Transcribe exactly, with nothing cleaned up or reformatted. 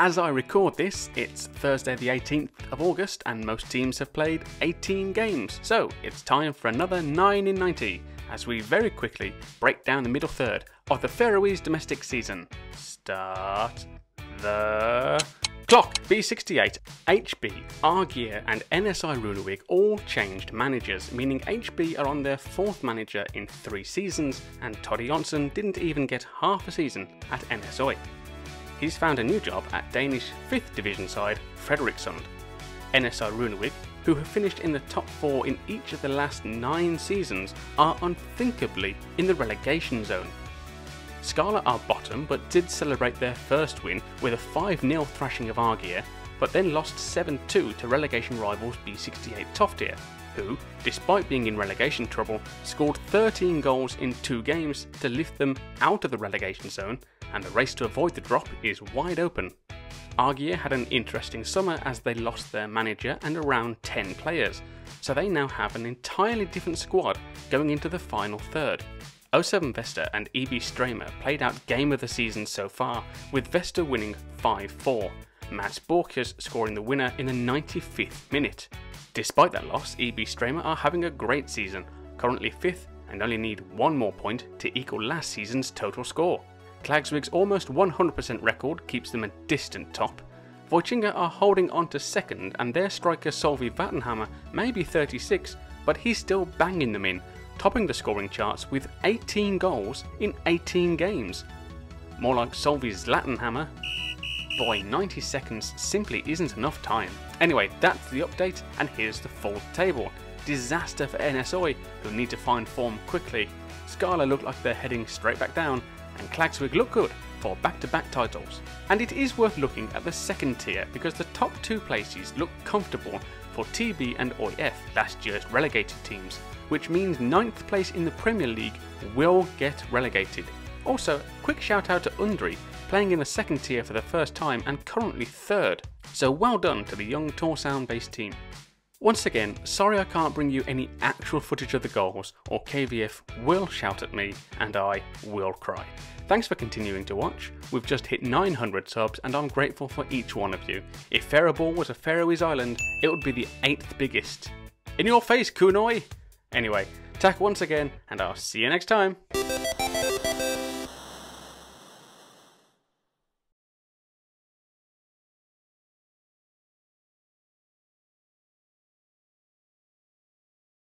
As I record this, it's Thursday the eighteenth of August and most teams have played eighteen games, so it's time for another nine in ninety as we very quickly break down the middle third of the Faroese domestic season. Start the clock. B sixty-eight, H B, Argir and NSÍ Runavík all changed managers, meaning H B are on their fourth manager in three seasons and Tórdi Jónsson didn't even get half a season at NSOi. He's found a new job at Danish fifth Division side Frederiksund. NSÍ Runavík, who have finished in the top four in each of the last nine seasons, are unthinkably in the relegation zone. Skála are bottom but did celebrate their first win with a five nil thrashing of Argir, but then lost seven two to relegation rivals B sixty-eight Toftir, who, despite being in relegation trouble, scored thirteen goals in two games to lift them out of the relegation zone, and the race to avoid the drop is wide open. Argir had an interesting summer as they lost their manager and around ten players, so they now have an entirely different squad going into the final third. oh seven Vestur and E B/Streymur played out game of the season so far, with Vestur winning five four, Mats Borchers scoring the winner in the ninety-fifth minute. Despite that loss, E B/Streymur are having a great season, currently fifth and only need one more point to equal last season's total score. Klagswig's almost one hundred percent record keeps them a distant top. Vojtinga are holding on to second and their striker Solvi Vattenhammer may be thirty-six, but he's still banging them in, topping the scoring charts with eighteen goals in eighteen games. More like Solvi's Lattenhammer. Boy, ninety seconds simply isn't enough time. Anyway, that's the update and here's the full table. Disaster for NSÍ, who need to find form quickly. Skála look like they're heading straight back down, and Klagswig look good for back-to-back titles. And it is worth looking at the second tier because the top two places look comfortable for T B and O I F, last year's relegated teams, which means ninth place in the Premier League will get relegated. Also, quick shout out to Undri, playing in the second tier for the first time and currently third, so well done to the young Tórshavn based team. Once again, sorry I can't bring you any actual footage of the goals, or K V F will shout at me and I will cry. Thanks for continuing to watch. We've just hit nine hundred subs and I'm grateful for each one of you. If Faroeball was a Faroese island, it would be the eighth biggest. In your face, Kunoi! Anyway, tack once again and I'll see you next time.